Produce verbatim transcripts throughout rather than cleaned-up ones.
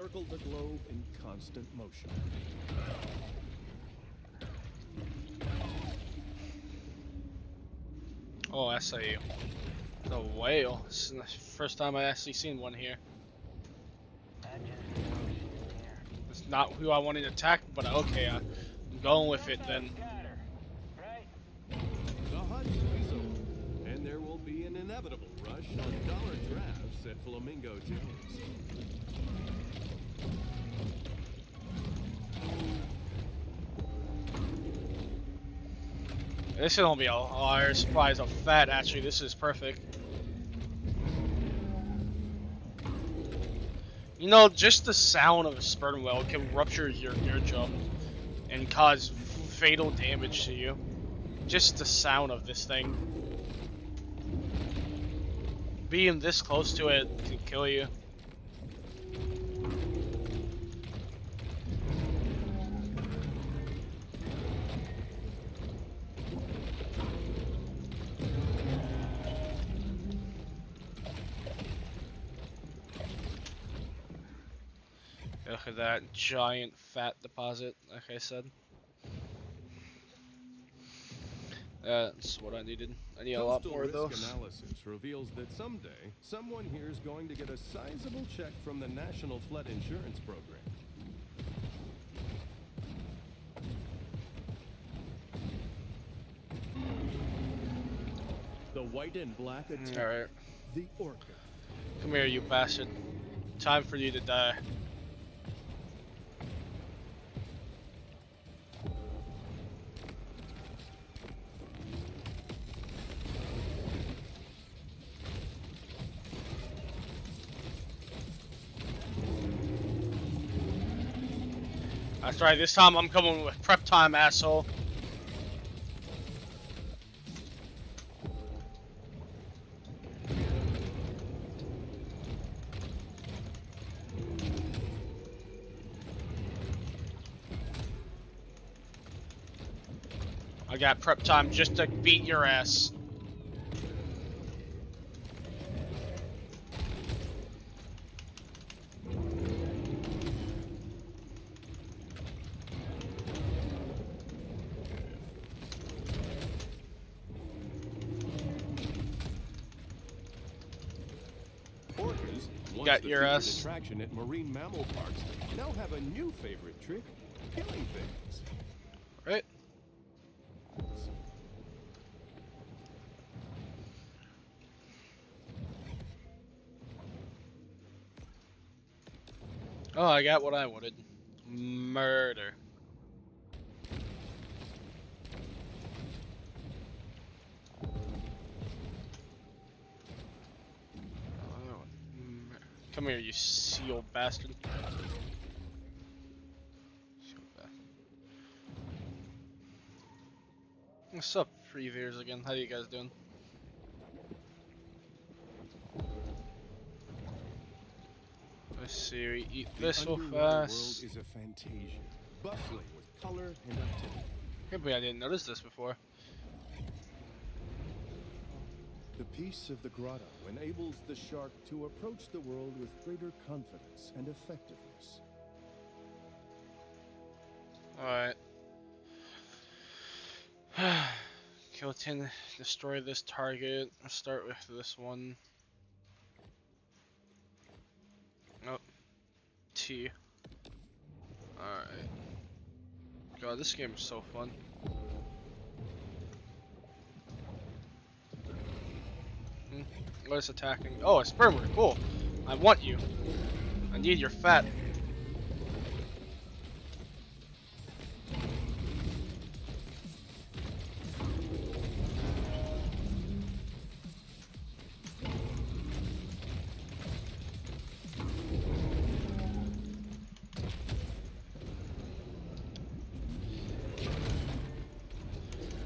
circle the globe in constant motion. Oh, I see you. The whale. This is the first time I've actually seen one here. It's not who I wanted to attack, but okay, I'm going with it then. And there will be an inevitable rush on dollar drafts at Flamingo Jones. This is gonna be a higher surprise of fat, actually. This is perfect. You know, just the sound of a sperm whale can rupture your eardrum and cause fatal damage to you. Just the sound of this thing. Being this close to it can kill you. Look at that giant fat deposit, like I said. That's what I needed. I need a lot more of those. Coastal risk analysis reveals that someday, someone here is going to get a sizable check from the National Flood Insurance Program. The white and black attack. Mm, all right. The orca. Come here, you bastard. Time for you to die. That's right, this time I'm coming with prep time, asshole. I got prep time just to beat your ass. Got your ass. Attraction at marine mammal parks now have a new favorite trick: killing things. Right. Oh, I got what I wanted. Murder. Come here, you seal bastard. What's up, Freeviers again? How you guys doing? Let's see, we eat this so fast. World is a fantasia, bustling with color and activity. Can't believe I didn't notice this before. The peace of the grotto enables the shark to approach the world with greater confidence and effectiveness. Alright. Kill ten, destroy this target. Let's start with this one. Nope. T. Alright. God, this game is so fun. What is attacking? Oh, a sperm whale. Cool. I want you. I need your fat.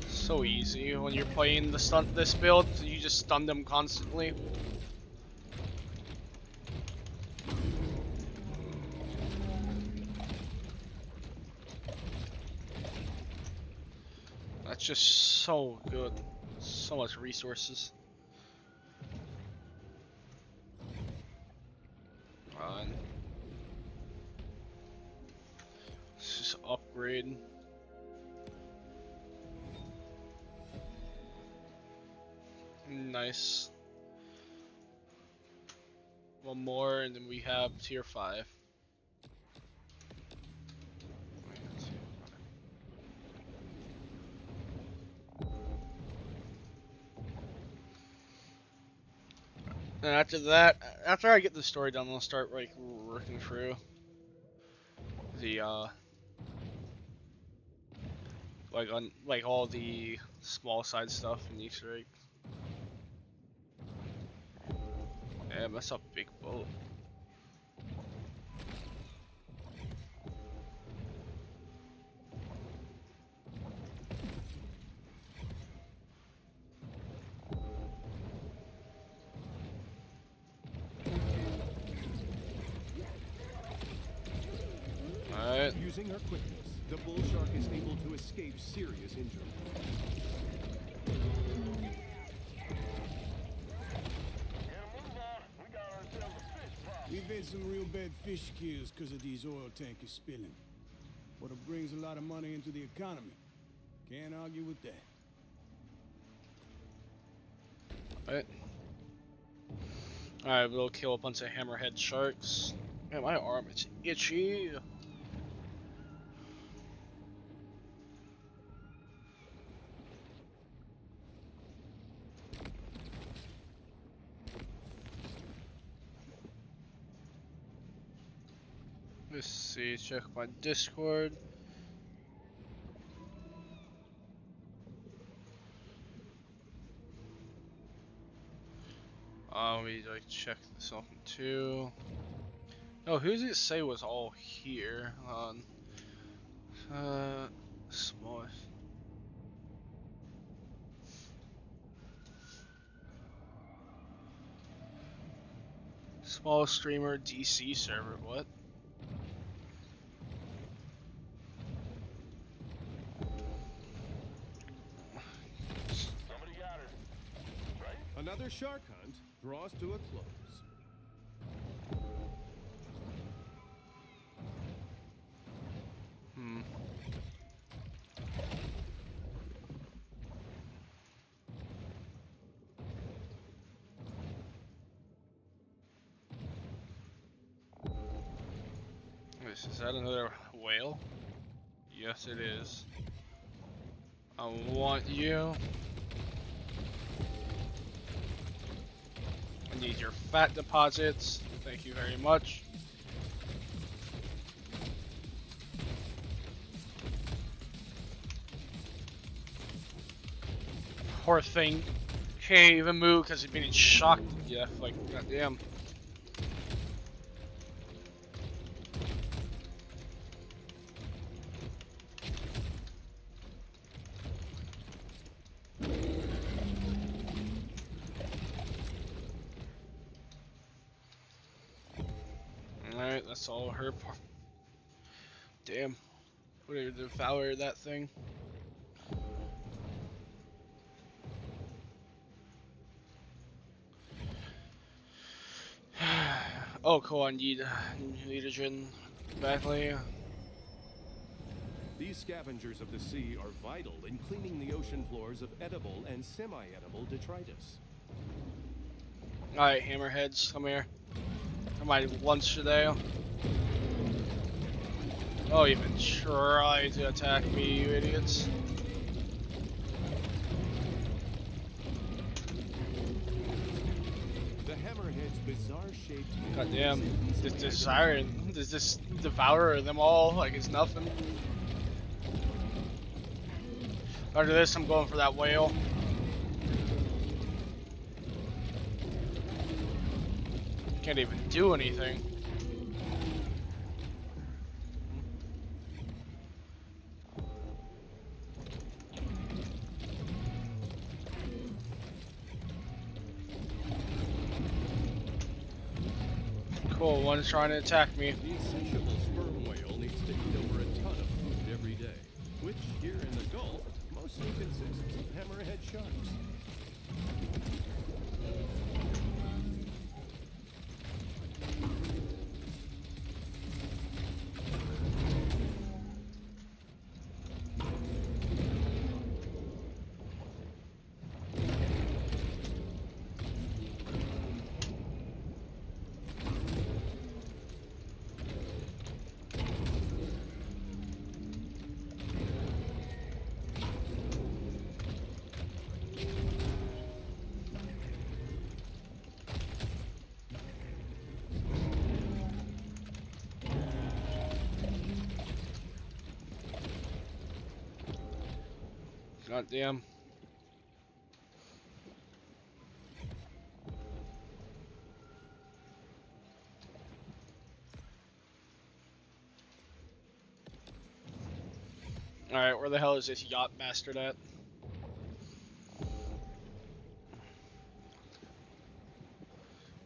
So easy when you're playing the stunt this build. Just stun them constantly. That's just so good. So much resources. Run. upgrade. Nice. One more, and then we have tier five. And after that, after I get the story done, I'll start like working through the uh, like on like all the small side stuff in Easter egg. Damn, that's a big boat. Alright. Using her quickness, the bull shark is able to escape serious injury. We've had some real bad fish kills because of these oil tankers spilling. But it brings a lot of money into the economy. Can't argue with that. Alright. Alright, we'll kill a bunch of hammerhead sharks. Man, my arm is itchy. Let's see, check my Discord. Uh, let me like check this off too. No, who does it say was all here? On um, uh, small. Small streamer D C server. What? Another shark hunt draws to a close. Hmm. This is that another whale? Yes, it is. I want you. Need your fat deposits. Thank you very much. Poor thing can't even move because he's being shocked to death. Like, goddamn. That's all her part. Damn. What did you devour that thing? Oh, cool. I need nitrogen badly. These scavengers of the sea are vital in cleaning the ocean floors of edible and semi-edible detritus. Alright, hammerheads, come here. Come my lunch today. Oh, you've been trying to attack me, you idiots. The hammerhead's bizarre shape. Goddamn, this desire, this, this devourer them all like it's nothing. After this, I'm going for that whale. Can't even do anything. Cool, one's trying to attack me. The insatiable sperm whale needs to eat over a ton of food every day, which here in the Gulf mostly consists of hammerhead sharks. Goddamn. Alright, where the hell is this yacht bastard at?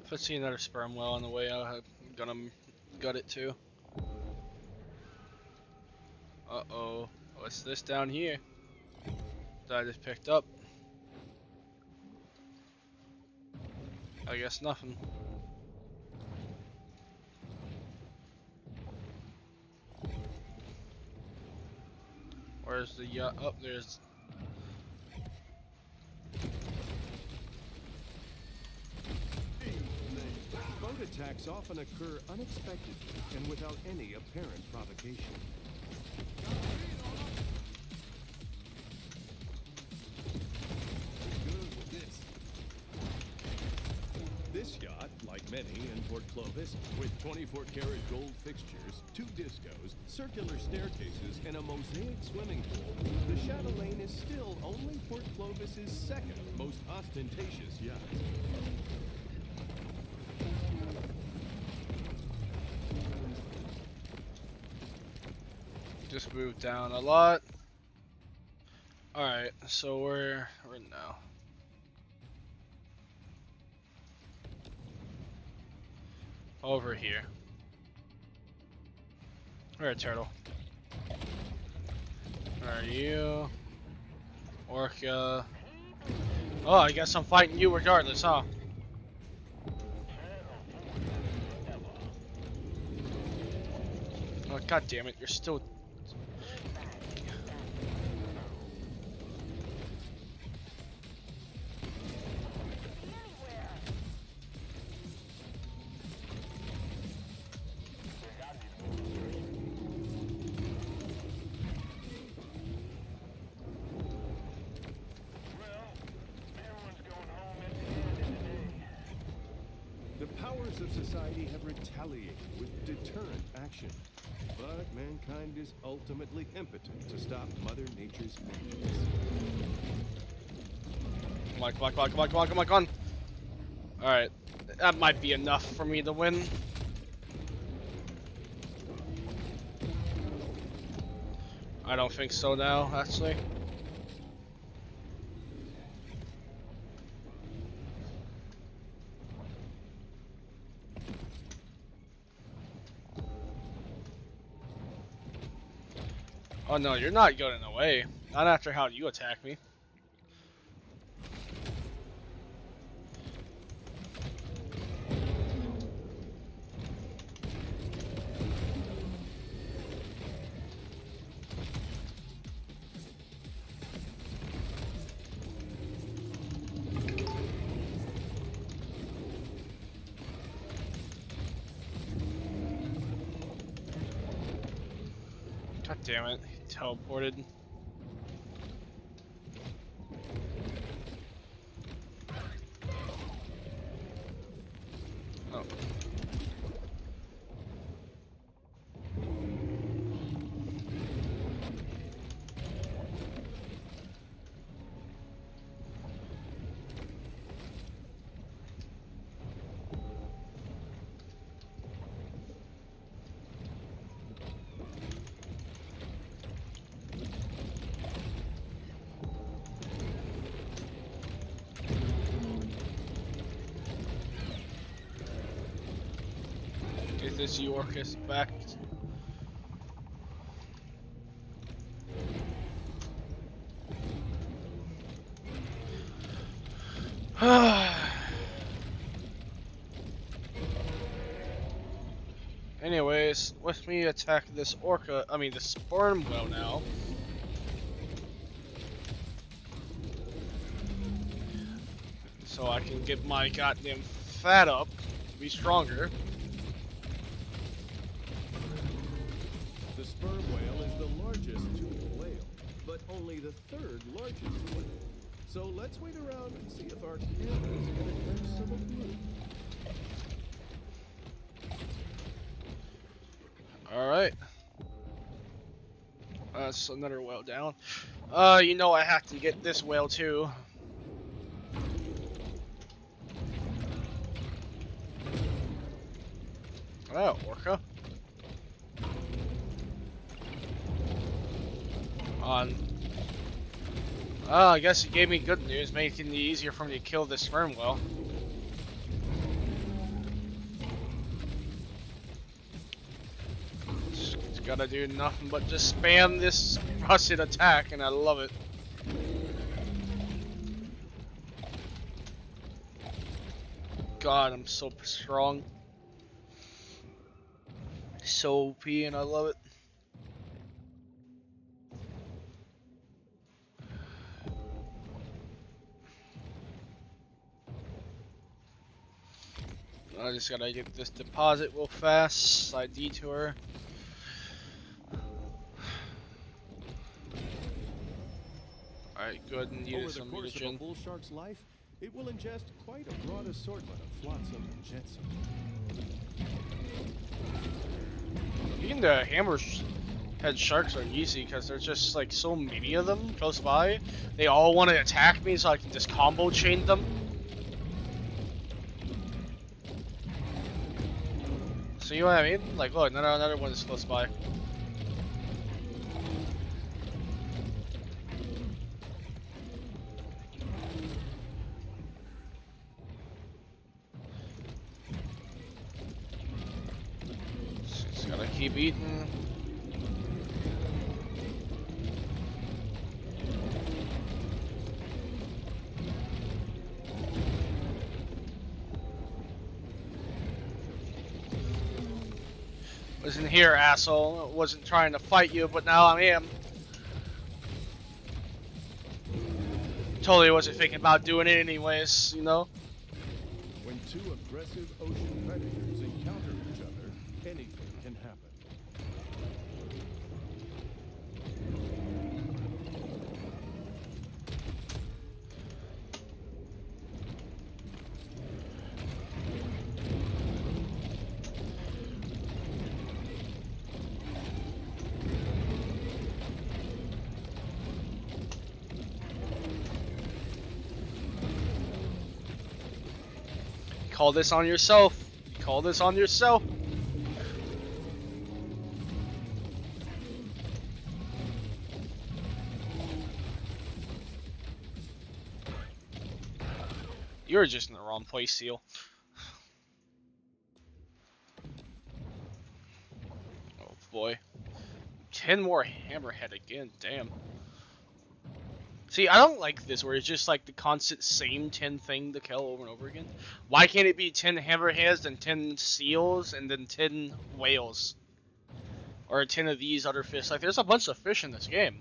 If I see another sperm whale on the way out, I'm gonna gut it too. Uh-oh. What's this down here that I just picked up? I guess nothing. Where's the yacht? Uh, up there's. Boat attacks often occur unexpectedly and without any apparent provocation. This yacht, like many in Port Clovis, with twenty-four karat gold fixtures, two discos, circular staircases, and a mosaic swimming pool, the Chatelaine is still only Port Clovis's second most ostentatious yacht. Just moved down a lot. Alright, so we're right now. Over here. Alright, turtle. Where are you? Orca. Oh, I guess I'm fighting you regardless, huh? Oh, god damn it, you're still. Of society have retaliated with deterrent action, but mankind is ultimately impotent to stop Mother Nature's madness. Come on, come on, come on, come on, come on, come on! Alright, that might be enough for me to win. I don't think so now, actually. Oh no, you're not going away. Not after how you attack me. God damn it. Teleported. Oh. This Yorkus back. Anyways, let me attack this orca. I mean, the sperm whale now. So I can get my goddamn fat up to be stronger. Sperm whale is the largest toothed whale, but only the third largest whale. So let's wait around and see if our camera is going to catch some of you. All right. That's another whale down. Uh, you know I have to get this whale too. Oh, orca. On. Oh, I guess it gave me good news, making it easier for me to kill this sperm whale. Just gotta do nothing but just spam this rusted attack, and I love it. God, I'm so strong. So O P, and I love it. I just gotta get this deposit real fast, side detour. Alright, good, and use some mutagen. Over the course of a bull shark's life, it will ingest quite a broad assortment of flotsam and jetsam. Even the hammerhead sharks are easy because there's just like so many of them close by. They all want to attack me, so I can just combo chain them. So you know what I mean? Like, look, another another one is close by. Keep eating. Wasn't here, asshole. Wasn't trying to fight you, but now I am. Totally wasn't thinking about doing it anyways, you know? When two aggressive ocean predators encounter each other, anything can happen. Call this on yourself. Call this on yourself. You're just in the wrong place, Seal. Oh boy. Ten more hammerhead again, damn. See, I don't like this where it's just like the constant same ten thing to kill over and over again. Why can't it be ten hammerheads and ten seals and then ten whales? Or ten of these other fish. Like, there's a bunch of fish in this game.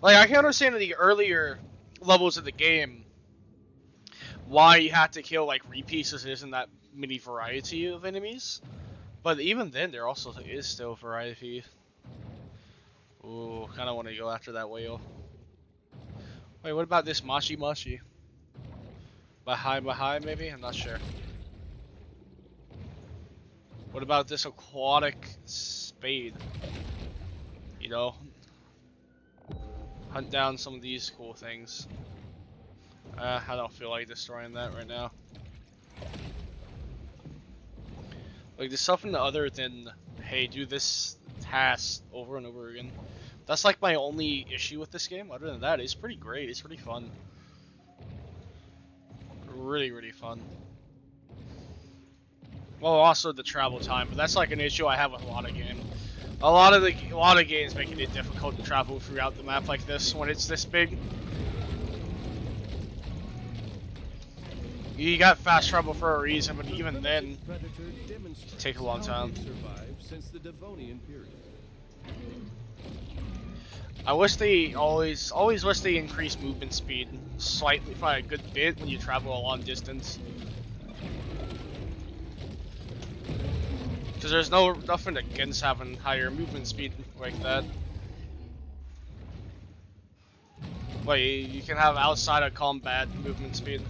Like, I can understand in the earlier levels of the game why you have to kill like repeats, because there isn't that many variety of enemies. But even then, there also is still variety. Ooh, kind of want to go after that whale. Wait, what about this Mashi Mashi? Bahai Bahai, maybe? I'm not sure. What about this aquatic spade? You know? Hunt down some of these cool things. Uh, I don't feel like destroying that right now. Like, there's something other than, hey, do this task over and over again. That's like my only issue with this game. Other than that, it's pretty great. It's pretty fun. Really, really fun. Well, also the travel time, but that's like an issue I have with a lot of games. A lot of the a lot of games making it difficult to travel throughout the map like this when it's this big. You got fast travel for a reason, but even then, it takes a long time. I wish they always, always wish they increased movement speed slightly by a good bit when you travel a long distance. Because there's no nothing against having higher movement speed like that. But you, you can have outside of combat movement speed.